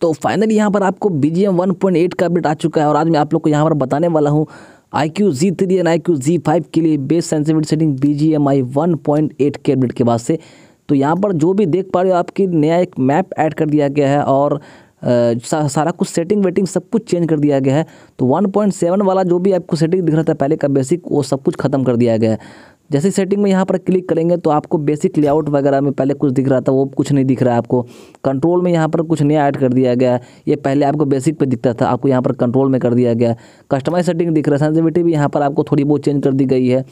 तो फाइनली यहाँ पर आपको BGM 1.8 का अपडेट आ चुका है और आज मैं आप लोग को यहाँ पर बताने वाला हूँ IQ Z3 and IQ G5 के लिए बेस सेंसिटिविटी सेटिंग BGMI 1.8 के अपडेट के बाद से। तो यहाँ पर जो भी देख पा रहे हो आपकी नया एक मैप ऐड कर दिया गया है और सारा कुछ सेटिंग वेटिंग सब कुछ चेंज कर दिया गया है। तो 1.7 वाला जो भी आपको सेटिंग दिख रहा था पहले का बेसिक, वो सब कुछ खत्म कर दिया गया है। जैसे सेटिंग में यहाँ पर क्लिक करेंगे तो आपको बेसिक लेआउट वगैरह में पहले कुछ दिख रहा था वो कुछ नहीं दिख रहा है आपको। कंट्रोल में यहाँ पर कुछ नया ऐड कर दिया गया है, ये पहले आपको बेसिक पे दिखता था, आपको यहाँ पर कंट्रोल में कर दिया गया है। कस्टमाइज सेटिंग दिख रहा है, सेंसिटिविटी भी यहाँ पर आपको थोड़ी बहुत चेंज कर दी गई है।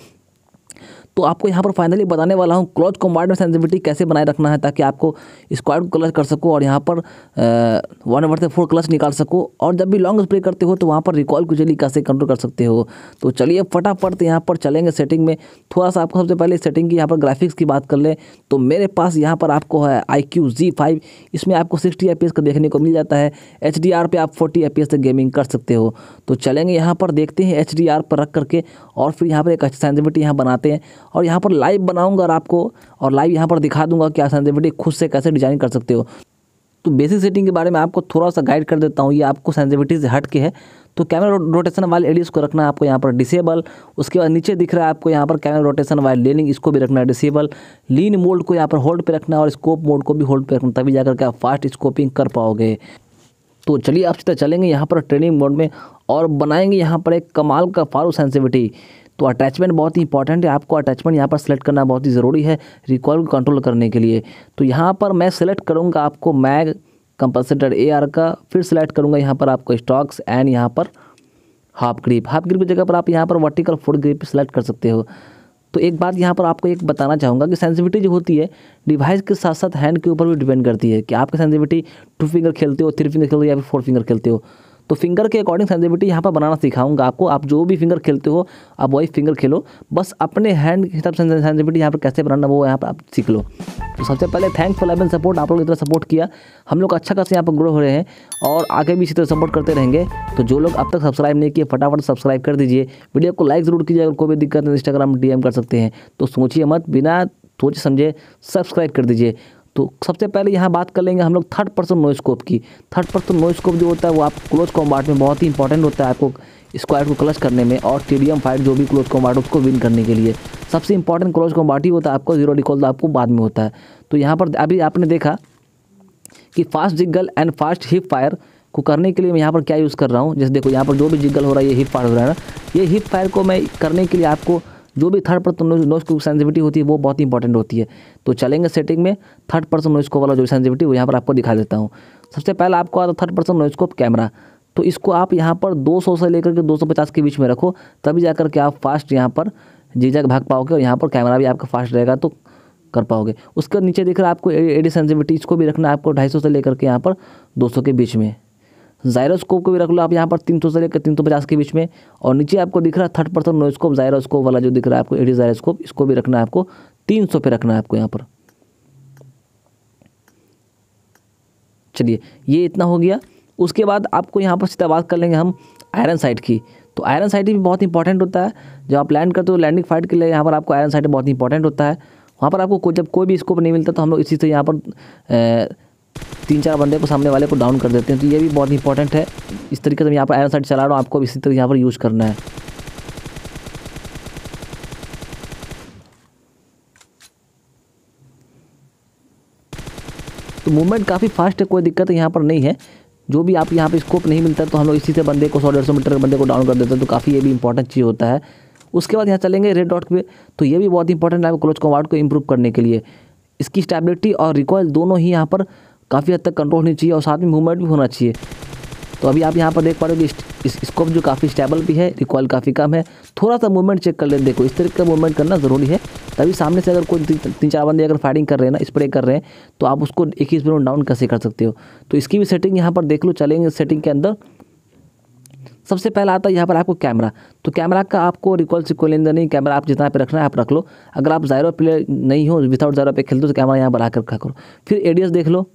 तो आपको यहाँ पर फाइनली बताने वाला हूँ क्लॉज कॉम्बैट में सेंसिटिविटी कैसे बनाए रखना है ताकि आपको स्क्वाड को क्लच कर सको और यहाँ पर 1/4 क्लच निकाल सको। और जब भी लॉन्ग स्प्रे करते हो तो वहाँ पर रिकॉल को जल्दी कैसे कंट्रोल कर सकते हो। तो चलिए फटाफट यहाँ पर चलेंगे सेटिंग में। थोड़ा सा आपको सबसे पहले सेटिंग की यहाँ पर ग्राफिक्स की बात कर लें तो मेरे पास यहाँ पर आपको है IQ Z5। इसमें आपको 60 FPS का देखने को मिल जाता है। HDR पर आप 40 FPS तक गेमिंग कर सकते हो। तो चलेंगे यहाँ पर, देखते हैं HDR पर रख करके और फिर यहाँ पर एक अच्छी सेंसिटिविटी यहाँ बनाते हैं और यहाँ पर लाइव बनाऊंगा और आपको और लाइव यहाँ पर दिखा दूंगा कि आप सेंसिटिविटी खुद से कैसे डिज़ाइन कर सकते हो। तो बेसिक सेटिंग के बारे में आपको थोड़ा सा गाइड कर देता हूँ। ये आपको सेंसिटिविटी से हट के है। तो कैमरा रोटेशन वाले एडीज को रखना है आपको यहाँ पर डिसेबल। उसके बाद नीचे दिख रहा है आपको यहाँ पर कैमरा रोटेशन वाले लेनिंग, इसको भी रखना है डिसेबल। लीन मोड को यहाँ पर होल्ड पर रखना है और स्कोप मोड को भी होल्ड पर रखना, तभी जाकर के आप फास्ट स्कोपिंग कर पाओगे। तो चलिए आप सीधा चलेंगे यहाँ पर ट्रेनिंग मोड में और बनाएंगे यहाँ पर एक कमाल का फारू सेंसिटिविटी। तो अटैचमेंट बहुत ही इंपॉर्टेंट है, आपको अटैचमेंट यहाँ पर सेलेक्ट करना बहुत ही ज़रूरी है रिकॉल को कंट्रोल करने के लिए। तो यहाँ पर मैं सेलेक्ट करूँगा आपको मैग कंपनसेटर AR का, फिर सेलेक्ट करूँगा यहाँ पर आपको स्टॉक्स एंड यहाँ पर हाफ ग्रिप। हाफ ग्रिप की जगह पर आप यहाँ पर वर्टिकल फुट ग्रिप सेलेक्ट कर सकते हो। तो एक बात यहाँ पर आपको एक बताना चाहूँगा कि सेंसिटिविटी जो होती है डिवाइस के साथ साथ हैंड के ऊपर भी डिपेंड करती है कि आपकी सेंसिटिविटी 2 फिंगर खेलते हो, 3 फिंगर खेलते हो या फिर 4 फिंगर खेलते हो। तो फिंगर के अकॉर्डिंग सेंसिटिविटी यहाँ पर बनाना सिखाऊंगा आपको। आप जो भी फिंगर खेलते हो आप वही फिंगर खेलो, बस अपने हैंड के हिसाब से सेंसिटिविटी यहाँ पर कैसे बनाना वो यहाँ पर आप सीख लो। तो सबसे पहले थैंक्स फॉर लाइव सपोर्ट, आप लोग इतना सपोर्ट किया, हम लोग अच्छा खासा यहाँ पर ग्रो हो रहे हैं और आगे भी इसी तरह सपोर्ट करते रहेंगे। तो जो लोग अब तक सब्सक्राइब नहीं किए फटाफट सब्सक्राइब कर दीजिए, वीडियो को लाइक ज़रूर कीजिए। अगर कोई भी दिक्कत है इंस्टाग्राम DM कर सकते हैं। तो सोचिए मत, बिना सोचे समझे सब्सक्राइब कर दीजिए। तो सबसे पहले यहाँ बात कर लेंगे हम लोग थर्ड पर्सन नॉइज़ स्कोप की। थर्ड पर्सन नॉइज़ स्कोप जो होता है वो आप क्लोज कॉम्बैट में बहुत ही इंपॉर्टेंट होता है आपको स्क्वाड को क्लच करने में और TDM फाइट जो भी क्लोज कॉम्बैट उसको विन करने के लिए। सबसे इंपॉर्टेंट क्लोज कॉम्बैट ही होता है आपको, जीरो रिकॉल तो आपको बाद में होता है। तो यहाँ पर अभी आपने देखा कि fast jiggle and fast hip fire को करने के लिए मैं यहाँ पर क्या यूज़ कर रहा हूँ। जैसे देखो यहाँ पर जो भी जिगल हो रहा है ये हिप फायर हो रहा है ना, ये हिप फायर को मैं करने के लिए आपको जो भी third person noise scope sensitivity होती है वो बहुत इंपॉर्टेंट होती है। तो चलेंगे सेटिंग में, थर्ड पर्सन नॉइज़ स्कोप वाला जो सेंसिटिविटी वो यहाँ पर आपको दिखा देता हूँ। सबसे पहले आपको आता है third person noise scope camera. तो इसको आप यहाँ पर 200 से लेकर के 250 के बीच में रखो, तभी जाकर के आप फास्ट यहाँ पर जीजाक भाग पाओगे और यहाँ पर कैमरा भी आपका फास्ट रहेगा तो कर पाओगे। उसके नीचे दिख रहा है आपको एडी सेंसिटिविटी, इसको भी रखना है आपको 250 से लेकर के यहाँ पर 200 के बीच में। जायरोस्कोप को भी रख लो आप यहाँ पर 300 से लेकर 350 के बीच में। और नीचे आपको दिख रहा है third person noise scope gyroscope वाला जो दिख रहा है आपको एडी जायरोस्कोप, इसको भी रखना है आपको 300 पे रखना है आपको यहाँ पर। चलिए ये इतना हो गया। उसके बाद आपको यहाँ पर सीधा बात कर लेंगे हम आयरन साइट की। तो आयरन साइट भी बहुत इंपॉर्टेंट होता है जब आप लैंड करते हो, लैंडिंग फाइट के लिए यहाँ पर आपको आयरन साइट बहुत इंपॉर्टेंट होता है। वहाँ पर आपको जब कोई भी स्कोप नहीं मिलता तो हम लोग इसी से यहाँ पर 3-4 बंदे को सामने वाले को डाउन कर देते हैं। तो ये भी बहुत इंपॉर्टेंट है। इस तरीके से मैं यहाँ पर आयरन साइट चला रहा हूँ, आपको इसी तरह यहाँ पर यूज़ करना है। तो मूवमेंट काफ़ी फास्ट है, कोई दिक्कत यहाँ पर नहीं है। जो भी आप यहाँ पर स्कोप नहीं मिलता तो हम लोग इसी से बंदे को 100-150 मीटर के बंदे को डाउन कर देते हैं। तो काफ़ी ये भी इंपॉर्टेंट चीज़ होता है। उसके बाद यहाँ चलेंगे रेड डॉट पे। तो ये भी बहुत इंपॉर्टेंट है आपको क्लोज कॉम्बैट को इम्प्रूव करने के लिए। इसकी स्टेबिलिटी और रिकॉइल दोनों ही यहाँ पर काफ़ी हद तक कंट्रोल होनी चाहिए और साथ में मूवमेंट भी होना चाहिए। तो अभी आप यहाँ पर देख पा रहे हो कि स्कोप जो काफ़ी स्टेबल भी है, रिकॉइल काफ़ी कम है, थोड़ा सा मूवमेंट चेक कर ले। देखो इस तरीके का मूवमेंट करना ज़रूरी है, तभी सामने से अगर कोई 3-4 बंदे अगर फायरिंग कर रहे हैं ना, स्प्रे कर रहे हैं, तो आप उसको एक ही स्प्रे में डाउन कैसे कर सकते हो। तो इसकी भी सेटिंग यहाँ पर देख लो। चलेंगे सेटिंग के अंदर, सबसे पहला आता है यहाँ पर आपको कैमरा। तो कैमरा का आपको रिकॉल से कोई लेन नहीं, कैमरा आप जितना पे रखना है आप रख लो। अगर आप जायरो प्लेयर नहीं हो, विदाउट जायरो पे खेलते हो तो कैमरा यहाँ बढ़ा कर रखा करो। फिर एडीएस देख लो,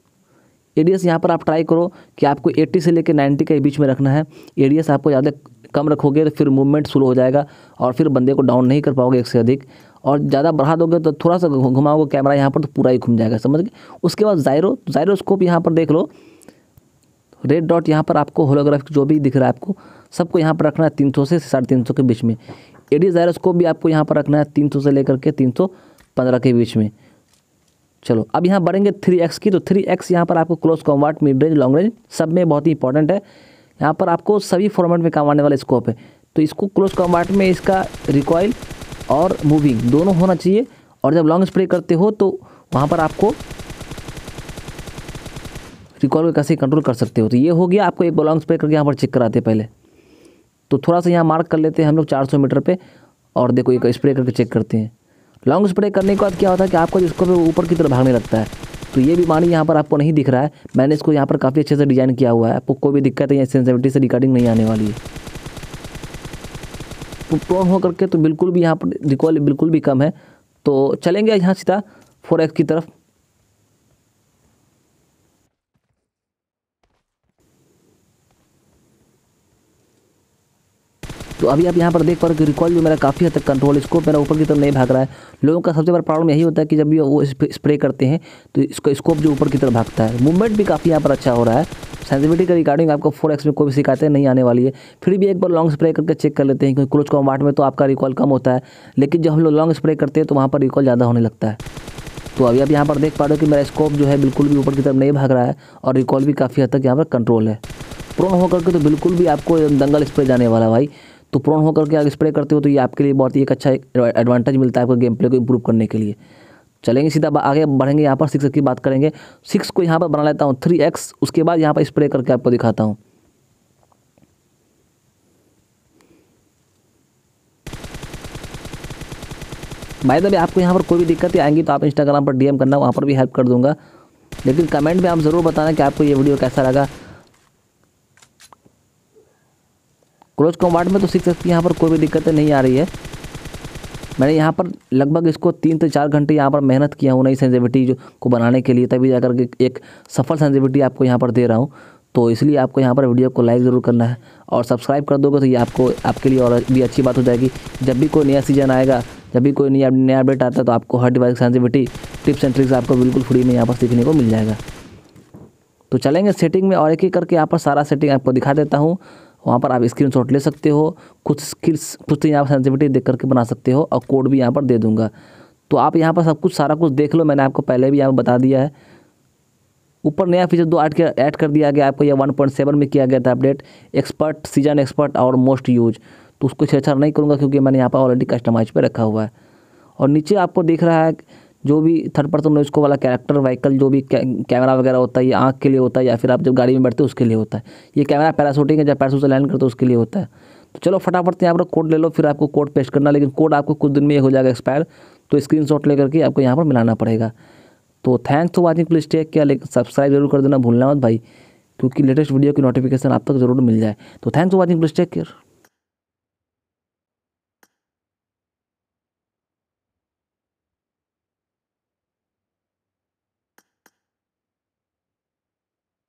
एडीएस यहाँ पर आप ट्राई करो कि आपको 80 से लेकर 90 के बीच में रखना है। एडीएस आपको ज़्यादा कम रखोगे तो फिर मूवमेंट स्लो हो जाएगा और फिर बंदे को डाउन नहीं कर पाओगे एक से अधिक। और ज़्यादा बढ़ा दोगे तो थोड़ा सा घुमाओगे कैमरा यहाँ पर तो पूरा ही घूम जाएगा, समझ गए। उसके बाद जायरो, जायरोस्कोप यहाँ पर देख लो। रेड डॉट यहाँ पर आपको होलोग्राफिक जो भी दिख रहा है आपको सबको यहाँ पर रखना है 300 से 350 के बीच में। एडी जायरोस्कोप भी आपको यहाँ पर रखना है 300 से लेकर के 315 के बीच में। चलो अब यहाँ बढ़ेंगे 3x की, तो 3x यहाँ पर आपको close combat, mid range, long range सब में बहुत ही इंपॉर्टेंट है। यहाँ पर आपको सभी फॉर्मेट में काम आने वाला स्कोप है। तो इसको क्लोज कॉम्बैट में इसका रिकॉइल और मूविंग दोनों होना चाहिए, और जब लॉन्ग स्प्रे करते हो तो वहाँ पर आपको रिकॉल को कैसे कंट्रोल कर सकते हो। तो ये हो गया, आपको एक लॉन्ग स्प्रे करके यहाँ पर चेक कराते हैं पहले। तो थोड़ा सा यहाँ मार्क कर लेते हैं हम लोग 400 मीटर पे, और देखो एक स्प्रे करके चेक करते हैं। लॉन्ग स्प्रे करने के बाद क्या होता है कि आपका जो स्कोप है वो ऊपर की तरफ भागने लगता है। तो ये बीमारी यहाँ पर आपको नहीं दिख रहा है, मैंने इसको यहाँ पर काफ़ी अच्छे से डिज़ाइन किया हुआ है, आपको कोई भी दिक्कत है या सेंसिटिविटी से रिकॉर्डिंग नहीं आने वाली है। तो प्रोन हो करके तो बिल्कुल भी यहाँ पर रिकॉल बिल्कुल भी कम है। तो चलेंगे यहाँ सीधा 4x की तरफ। तो अभी आप यहाँ पर देख पा रहे हो कि रिकॉल जो मेरा काफ़ी हद तक कंट्रोल, स्कोप मेरा ऊपर की तरफ नहीं भाग रहा है। लोगों का सबसे बड़ा प्रॉब्लम यही होता है कि जब भी वो स्प्रे करते हैं तो इसका स्कोप जो ऊपर की तरफ भागता है। मूवमेंट भी काफ़ी यहाँ पर अच्छा हो रहा है। सेंसिटिविटी के रिकॉर्डिंग आपको 4x में कोई भी शिकायतें नहीं आने वाली है। फिर भी एक बार लॉन्ग स्प्रे करके चेक कर लेते हैं, क्योंकि क्लोज कॉम्बैट में तो आपका रिकॉल कम होता है, लेकिन जब हम लोग लॉन्ग स्प्रे करते हैं तो वहाँ पर रिकॉल ज़्यादा होने लगता है। तो अभी आप यहाँ पर देख पा रहे हो कि मेरा स्कोप जो है बिल्कुल भी ऊपर की तरफ नहीं भाग रहा है, और रिकॉल भी काफ़ी हद तक यहाँ पर कंट्रोल है। प्रोन होकर के तो बिल्कुल भी आपको दंगल स्प्रे जाने वाला भाई। तो प्रोन होकर के अगर स्प्रे करते हो तो ये आपके लिए बहुत ही एक अच्छा एडवांटेज मिलता है आपको गेम प्ले को इम्प्रूव करने के लिए। चलेंगे सीधा आगे बढ़ेंगे, यहाँ पर 6x की बात करेंगे। 6 को यहाँ पर बना लेता हूँ 3x, उसके बाद यहाँ पर स्प्रे करके आपको दिखाता हूँ। बाय द वे आपको यहाँ पर कोई भी दिक्कत आएंगी तो आप इंस्टाग्राम पर डीएम करना, वहाँ पर भी हेल्प कर दूंगा। लेकिन कमेंट में आप ज़रूर बताना कि आपको ये वीडियो कैसा लगा। क्लोज कॉम्बैट में तो 6x की यहाँ पर कोई भी दिक्कतें नहीं आ रही है। मैंने यहाँ पर लगभग इसको 3 से 4 घंटे यहाँ पर मेहनत किया हूँ नई सेंसिटिविटी जो को बनाने के लिए, तभी जाकर के एक सफल सेंसिटिविटी आपको यहाँ पर दे रहा हूँ। तो इसलिए आपको यहाँ पर वीडियो को लाइक ज़रूर करना है, और सब्सक्राइब कर दोगे तो ये आपको आपके लिए और भी अच्छी बात हो जाएगी। जब भी कोई नया सीजन आएगा, जब भी कोई नया अपडेट आता है, तो आपको हर device sensitivity tips and tricks आपको बिल्कुल फ्री में यहाँ पर सीखने को मिल जाएगा। तो चलेंगे सेटिंग में, और एक एक करके यहाँ पर सारा सेटिंग आपको दिखा देता हूँ। वहाँ पर आप स्क्रीनशॉट ले सकते हो, कुछ स्किल्स कुछ यहाँ पर सेंसिटिविटी देख करके बना सकते हो, और कोड भी यहाँ पर दे दूंगा। तो आप यहाँ पर सब कुछ सारा कुछ देख लो, मैंने आपको पहले भी यहाँ पर बता दिया है। ऊपर नया फीचर 2 ऐड कर दिया गया आपको, यह 1.7 में किया गया था अपडेट, एक्सपर्ट सीजन, एक्सपर्ट और मोस्ट यूज। तो उसको छेड़छाड़ नहीं करूँगा क्योंकि मैंने यहाँ पर ऑलरेडी कस्टमाइज पर रखा हुआ है। और नीचे आपको दिख रहा है जो भी थर्ड पर्सन नॉइज़ वाला कैरेक्टर व्हीकल, जो भी कैमरा वगैरह होता है, ये आँख के लिए होता है, या फिर आप जब गाड़ी में बैठते हो उसके लिए होता है। ये कैमरा पैराशूटिंग है, जब पैराशूट से लैंड करते हो उसके लिए होता है। तो चलो फटाफट यहाँ पर कोड ले लो, फिर आपको कोड पेस्ट करना, लेकिन कोड आपको कुछ दिन में ये हो जाएगा एक्सपायर, तो स्क्रीनशॉट लेकर के आपको यहाँ पर मिलाना पड़ेगा। तो thanks for watching, please take care, लेकिन सब्सक्राइब जरूर कर देना भूलना मत भाई, क्योंकि लेटेस्ट वीडियो की नोटिफिकेशन आप तक जरूर मिल जाए। तो thanks for watching, please take care.